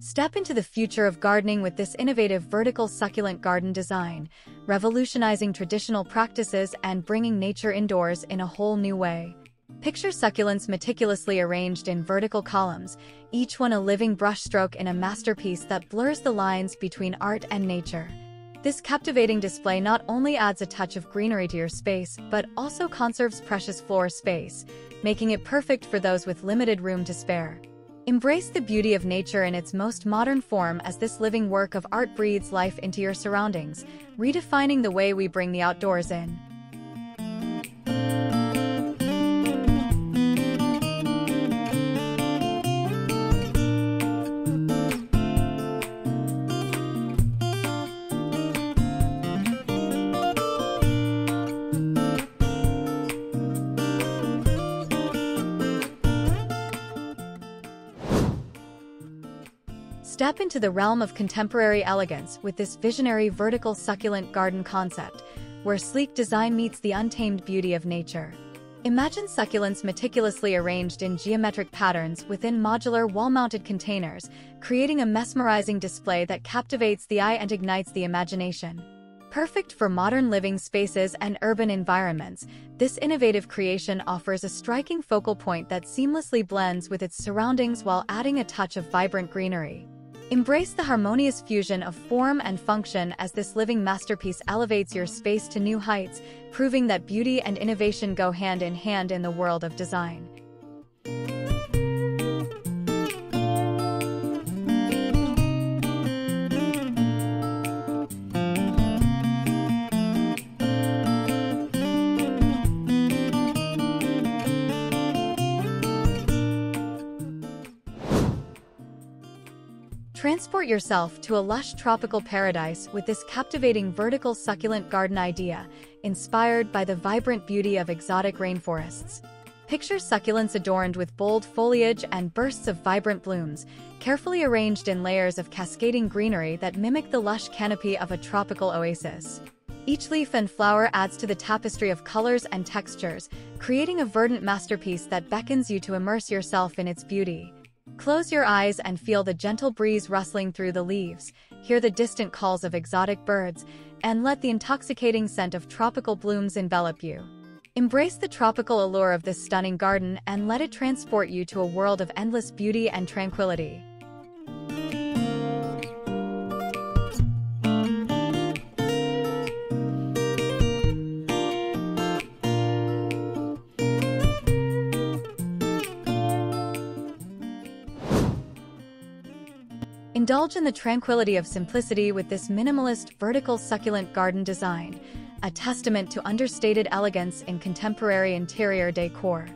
Step into the future of gardening with this innovative vertical succulent garden design, revolutionizing traditional practices and bringing nature indoors in a whole new way. Picture succulents meticulously arranged in vertical columns, each one a living brushstroke in a masterpiece that blurs the lines between art and nature. This captivating display not only adds a touch of greenery to your space, but also conserves precious floor space, making it perfect for those with limited room to spare. Embrace the beauty of nature in its most modern form as this living work of art breathes life into your surroundings, redefining the way we bring the outdoors in. Step into the realm of contemporary elegance with this visionary vertical succulent garden concept, where sleek design meets the untamed beauty of nature. Imagine succulents meticulously arranged in geometric patterns within modular wall-mounted containers, creating a mesmerizing display that captivates the eye and ignites the imagination. Perfect for modern living spaces and urban environments, this innovative creation offers a striking focal point that seamlessly blends with its surroundings while adding a touch of vibrant greenery. Embrace the harmonious fusion of form and function as this living masterpiece elevates your space to new heights, proving that beauty and innovation go hand in hand in the world of design. Transport yourself to a lush tropical paradise with this captivating vertical succulent garden idea, inspired by the vibrant beauty of exotic rainforests. Picture succulents adorned with bold foliage and bursts of vibrant blooms, carefully arranged in layers of cascading greenery that mimic the lush canopy of a tropical oasis. Each leaf and flower adds to the tapestry of colors and textures, creating a verdant masterpiece that beckons you to immerse yourself in its beauty. Close your eyes and feel the gentle breeze rustling through the leaves, hear the distant calls of exotic birds, and let the intoxicating scent of tropical blooms envelop you. Embrace the tropical allure of this stunning garden and let it transport you to a world of endless beauty and tranquility. Indulge in the tranquility of simplicity with this minimalist vertical succulent garden design, a testament to understated elegance in contemporary interior decor.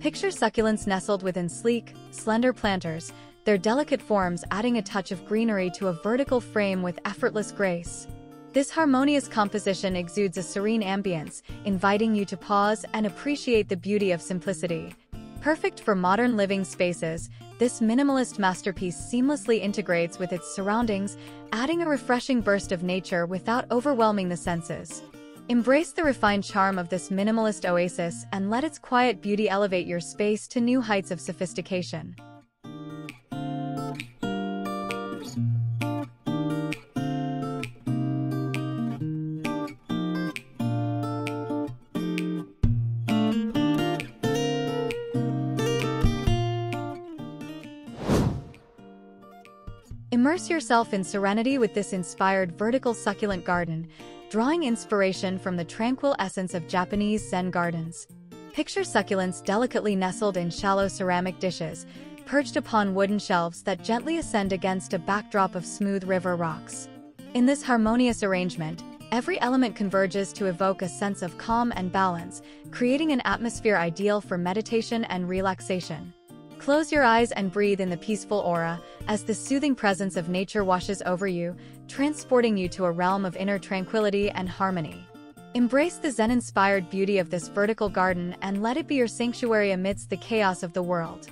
Picture succulents nestled within sleek, slender planters, their delicate forms adding a touch of greenery to a vertical frame with effortless grace. This harmonious composition exudes a serene ambience, inviting you to pause and appreciate the beauty of simplicity. Perfect for modern living spaces, this minimalist masterpiece seamlessly integrates with its surroundings, adding a refreshing burst of nature without overwhelming the senses. Embrace the refined charm of this minimalist oasis and let its quiet beauty elevate your space to new heights of sophistication. Immerse yourself in serenity with this inspired vertical succulent garden, drawing inspiration from the tranquil essence of Japanese Zen gardens. Picture succulents delicately nestled in shallow ceramic dishes, perched upon wooden shelves that gently ascend against a backdrop of smooth river rocks. In this harmonious arrangement, every element converges to evoke a sense of calm and balance, creating an atmosphere ideal for meditation and relaxation. Close your eyes and breathe in the peaceful aura, as the soothing presence of nature washes over you, transporting you to a realm of inner tranquility and harmony. Embrace the Zen-inspired beauty of this vertical garden and let it be your sanctuary amidst the chaos of the world.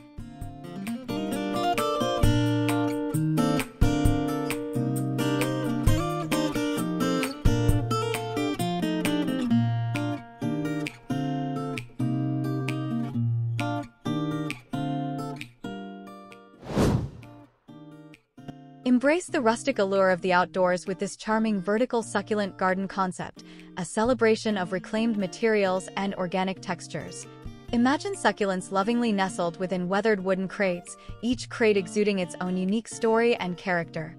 Embrace the rustic allure of the outdoors with this charming vertical succulent garden concept, a celebration of reclaimed materials and organic textures. Imagine succulents lovingly nestled within weathered wooden crates, each crate exuding its own unique story and character.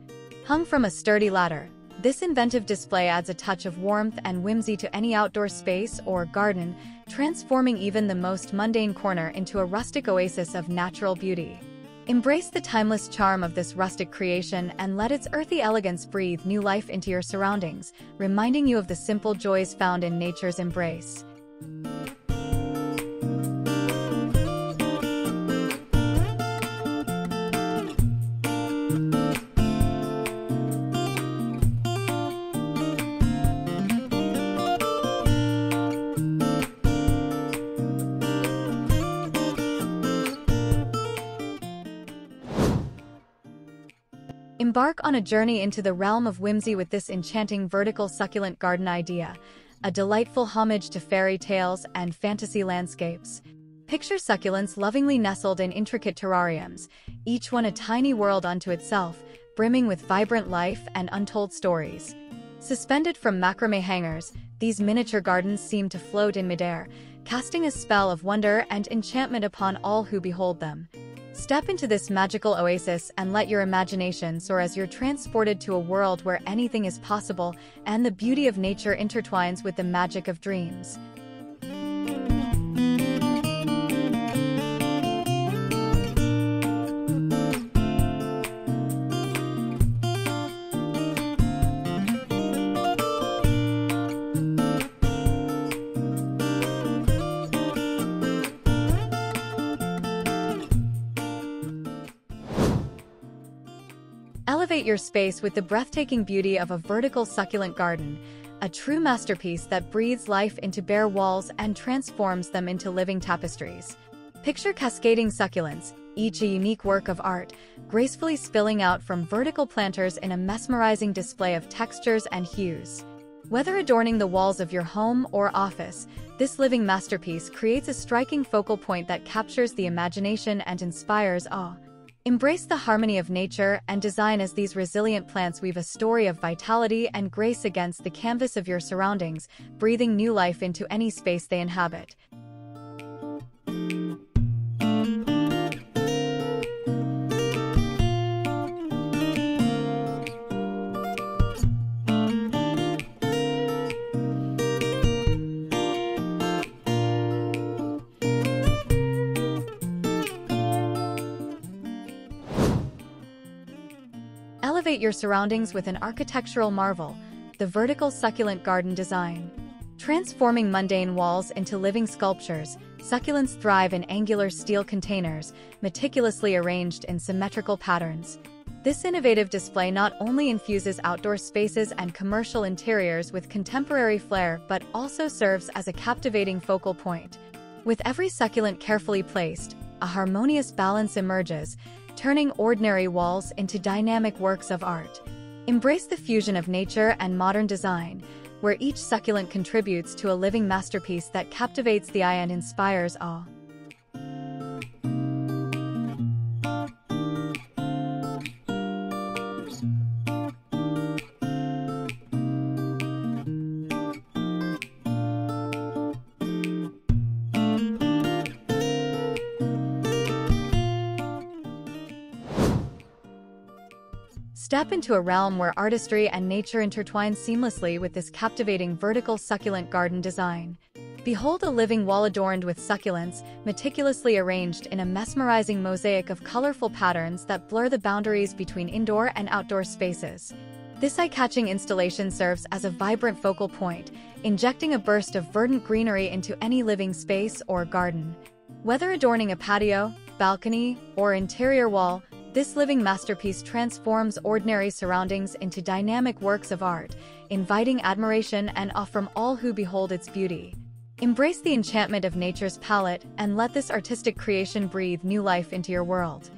Hung from a sturdy ladder, this inventive display adds a touch of warmth and whimsy to any outdoor space or garden, transforming even the most mundane corner into a rustic oasis of natural beauty. Embrace the timeless charm of this rustic creation and let its earthy elegance breathe new life into your surroundings, reminding you of the simple joys found in nature's embrace. Embark on a journey into the realm of whimsy with this enchanting vertical succulent garden idea, a delightful homage to fairy tales and fantasy landscapes. Picture succulents lovingly nestled in intricate terrariums, each one a tiny world unto itself, brimming with vibrant life and untold stories. Suspended from macrame hangers, these miniature gardens seem to float in midair, casting a spell of wonder and enchantment upon all who behold them. Step into this magical oasis and let your imagination soar as you're transported to a world where anything is possible and the beauty of nature intertwines with the magic of dreams. Elevate your space with the breathtaking beauty of a vertical succulent garden, a true masterpiece that breathes life into bare walls and transforms them into living tapestries. Picture cascading succulents, each a unique work of art, gracefully spilling out from vertical planters in a mesmerizing display of textures and hues. Whether adorning the walls of your home or office, this living masterpiece creates a striking focal point that captures the imagination and inspires awe. Embrace the harmony of nature and design as these resilient plants weave a story of vitality and grace against the canvas of your surroundings, breathing new life into any space they inhabit. Elevate your surroundings with an architectural marvel, the vertical succulent garden design. Transforming mundane walls into living sculptures, succulents thrive in angular steel containers, meticulously arranged in symmetrical patterns. This innovative display not only infuses outdoor spaces and commercial interiors with contemporary flair but also serves as a captivating focal point. With every succulent carefully placed, a harmonious balance emerges, turning ordinary walls into dynamic works of art. Embrace the fusion of nature and modern design, where each succulent contributes to a living masterpiece that captivates the eye and inspires awe. Step into a realm where artistry and nature intertwine seamlessly with this captivating vertical succulent garden design. Behold a living wall adorned with succulents, meticulously arranged in a mesmerizing mosaic of colorful patterns that blur the boundaries between indoor and outdoor spaces. This eye-catching installation serves as a vibrant focal point, injecting a burst of verdant greenery into any living space or garden. Whether adorning a patio, balcony, or interior wall, this living masterpiece transforms ordinary surroundings into dynamic works of art, inviting admiration and awe from all who behold its beauty. Embrace the enchantment of nature's palette and let this artistic creation breathe new life into your world.